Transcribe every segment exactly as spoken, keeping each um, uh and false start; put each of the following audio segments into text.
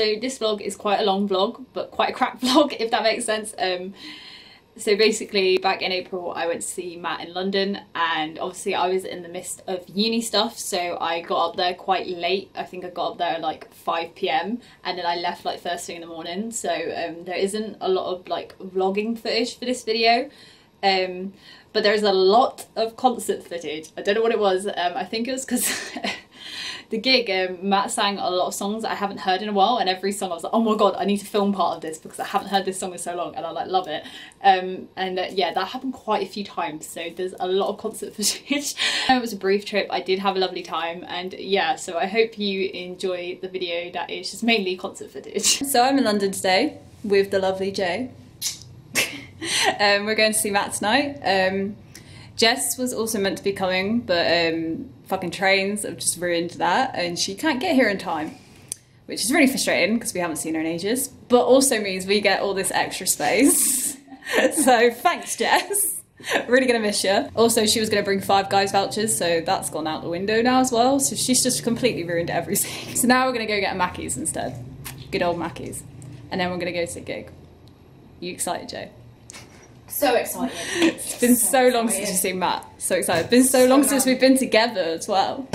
So this vlog is quite a long vlog, but quite a crap vlog, if that makes sense. Um, so basically, back in April, I went to see Matt in London, and obviously I was in the midst of uni stuff, so I got up there quite late. I think I got up there at like five p m, and then I left like first thing in the morning, so um, there isn't a lot of like vlogging footage for this video. Um, but there's a lot of concert footage. I don't know what it was, um, I think it was because... The gig, um, Matt sang a lot of songs that I haven't heard in a while, and every song I was like, oh my god, I need to film part of this because I haven't heard this song in so long, and I like love it. Um, and uh, yeah, that happened quite a few times, so there's a lot of concert footage. It was a brief trip, I did have a lovely time, and yeah, so I hope you enjoy the video that is just mainly concert footage. So I'm in London today with the lovely Jaye. um, we're going to see Matt tonight. Um, Jess was also meant to be coming, but um, fucking trains have just ruined that, and she can't get here in time, which is really frustrating because we haven't seen her in ages, but also means we get all this extra space. So thanks, Jess. Really gonna miss you. Also, she was gonna bring Five Guys vouchers, so that's gone out the window now as well, so she's just completely ruined everything. So now we're gonna go get a Mackey's instead. Good old Mackey's. And then we're gonna go to the gig. You excited, Jaye? So excited. It's been so, so long excited. Since you've seen Matt. So excited. It's been so, so long mad. Since we've been together as well.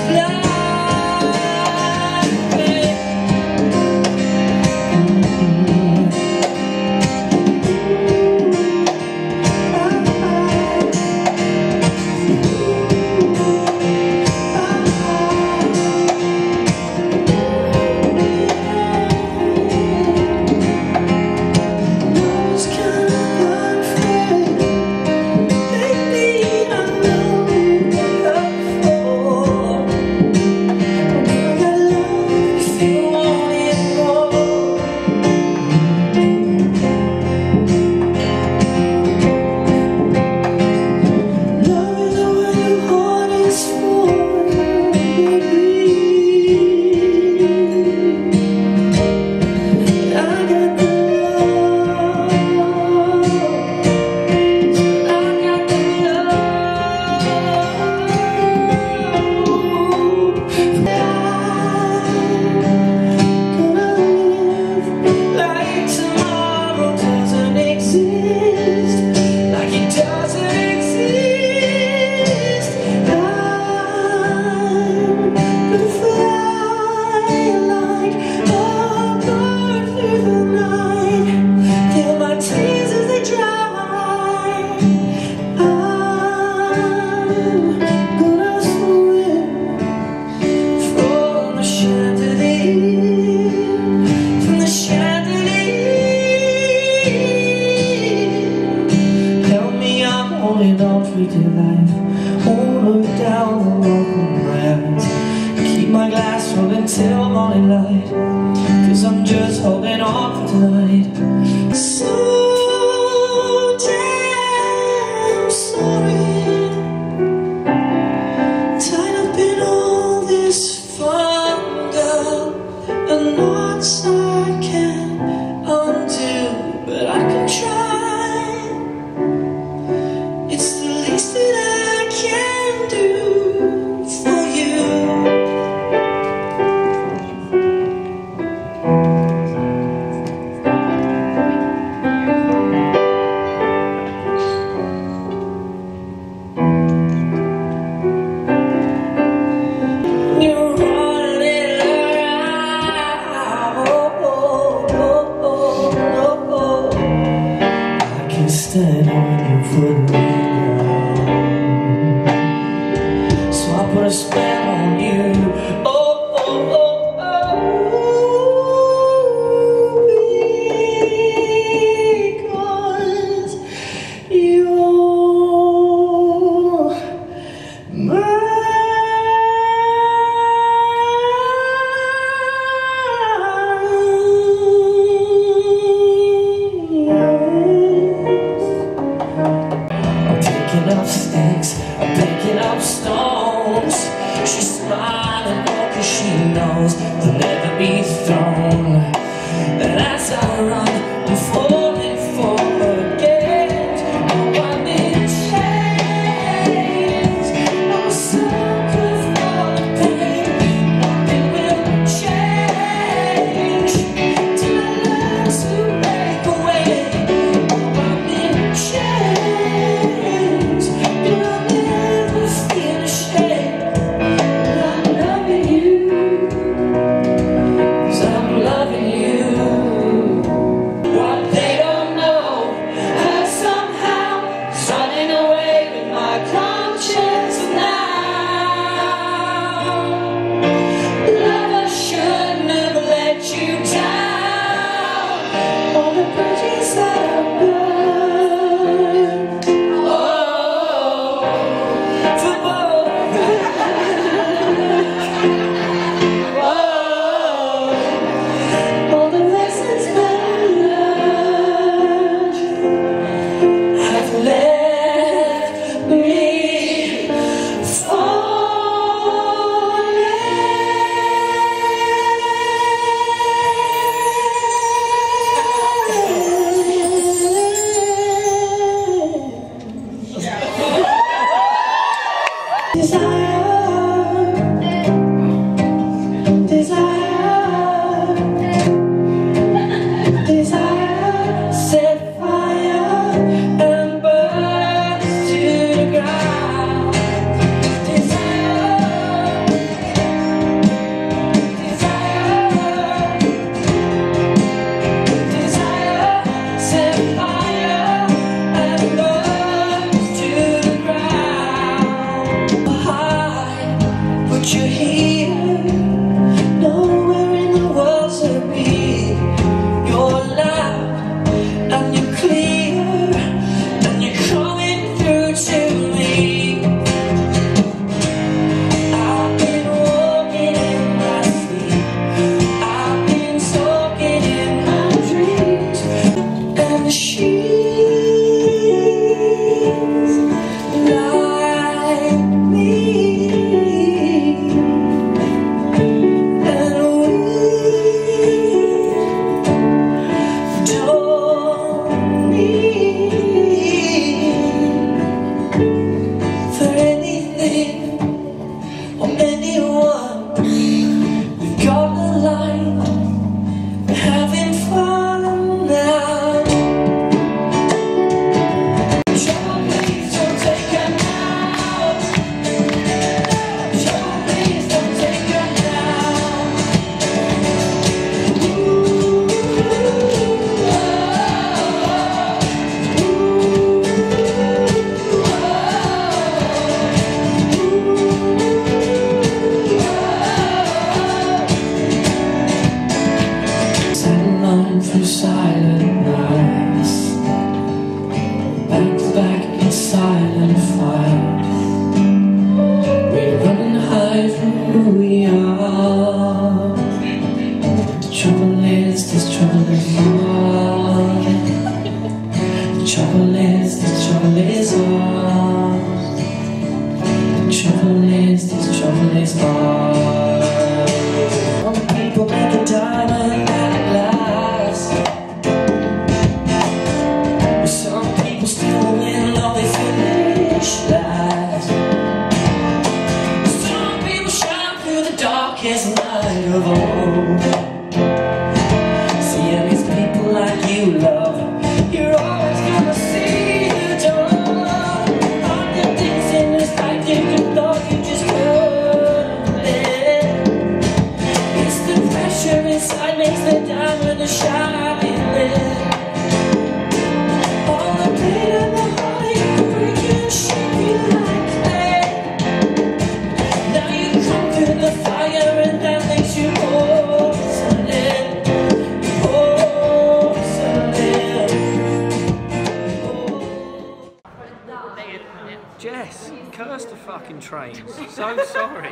Jess, curse the fucking trains. So sorry.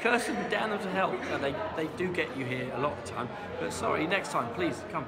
Curse them down them to help. They, they do get you here a lot of the time. But sorry, next time, please, come.